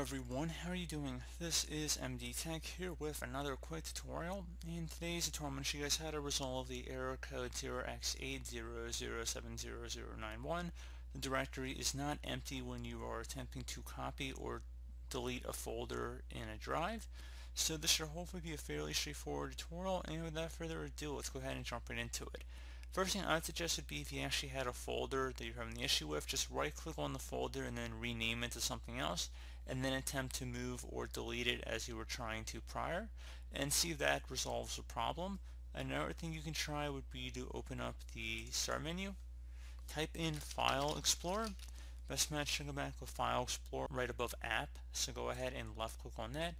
Hello everyone, how are you doing? This is MD Tech here with another quick tutorial. In today's tutorial, I'm going to show you guys how to resolve the error code 0x80070091. The directory is not empty when you are attempting to copy or delete a folder in a drive. So this should hopefully be a fairly straightforward tutorial, and without further ado, let's go ahead and jump right into it. First thing I would suggest would be if you actually had a folder that you're having the issue with, just right click on the folder and then rename it to something else, and then attempt to move or delete it as you were trying to prior, and see if that resolves the problem. Another thing you can try would be to open up the start menu, type in File Explorer. Best match to go back with File Explorer right above App, so go ahead and left click on that.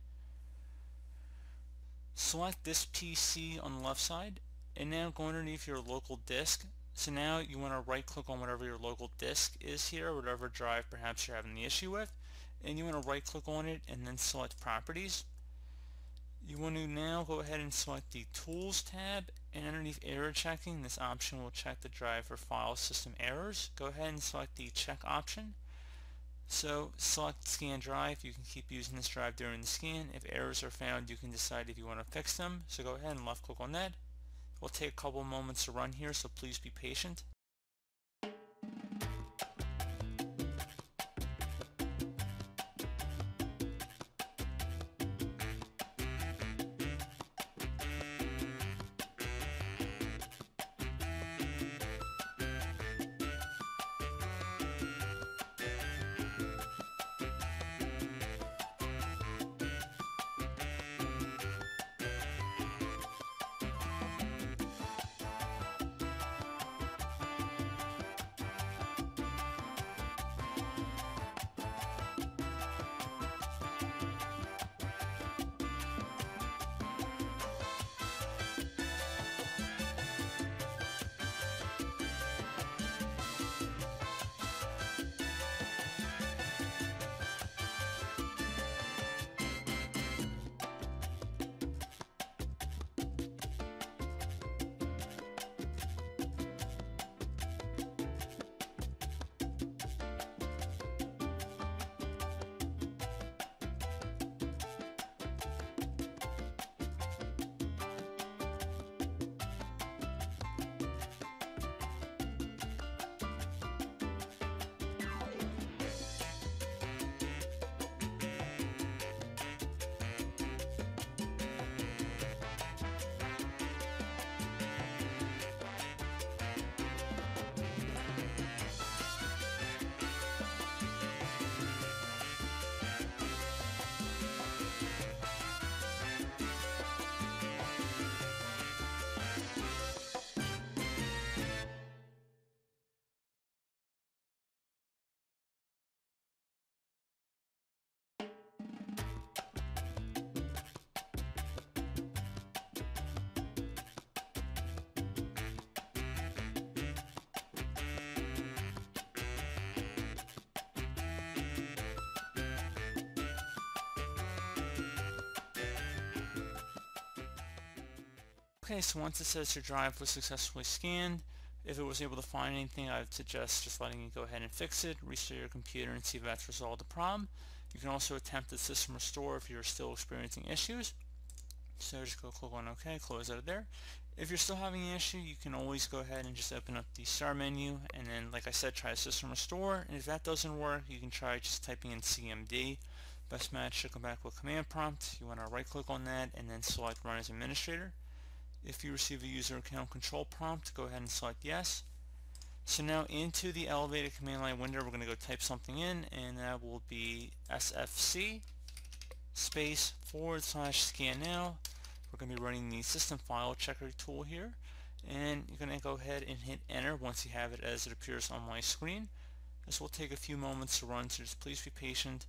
Select this PC on the left side, and now go underneath your local disk. So now you want to right click on whatever your local disk is here, whatever drive perhaps you're having the issue with, and you want to right click on it and then select Properties. You want to now go ahead and select the Tools tab, and underneath Error Checking, this option will check the drive for file system errors. Go ahead and select the Check option. So select Scan Drive. You can keep using this drive during the scan. If errors are found, you can decide if you want to fix them. So go ahead and left click on that. It will take a couple moments to run here, so please be patient. Okay, so once it says your drive was successfully scanned, if it was able to find anything, I would suggest just letting you go ahead and fix it, restart your computer and see if that's resolved the problem. You can also attempt the system restore if you're still experiencing issues. So just go click on OK, close out of there. If you're still having an issue, you can always go ahead and just open up the start menu, and then like I said, try system restore, and if that doesn't work, you can try just typing in CMD. Best match to come back with command prompt. You want to right click on that and then select run as administrator. If you receive a user account control prompt, go ahead and select yes. So now into the elevated command line window, we're going to go type something in, and that will be sfc space / scan now. We're going to be running the system file checker tool here, and you're going to go ahead and hit enter once you have it as it appears on my screen. This will take a few moments to run, so just please be patient.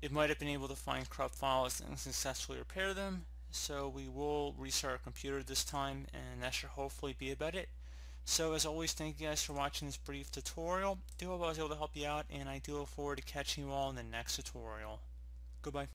It might have been able to find corrupt files and successfully repair them, so we will restart our computer this time, and that should hopefully be about it. So as always, thank you guys for watching this brief tutorial. I do hope I was able to help you out, and I do look forward to catching you all in the next tutorial. Goodbye.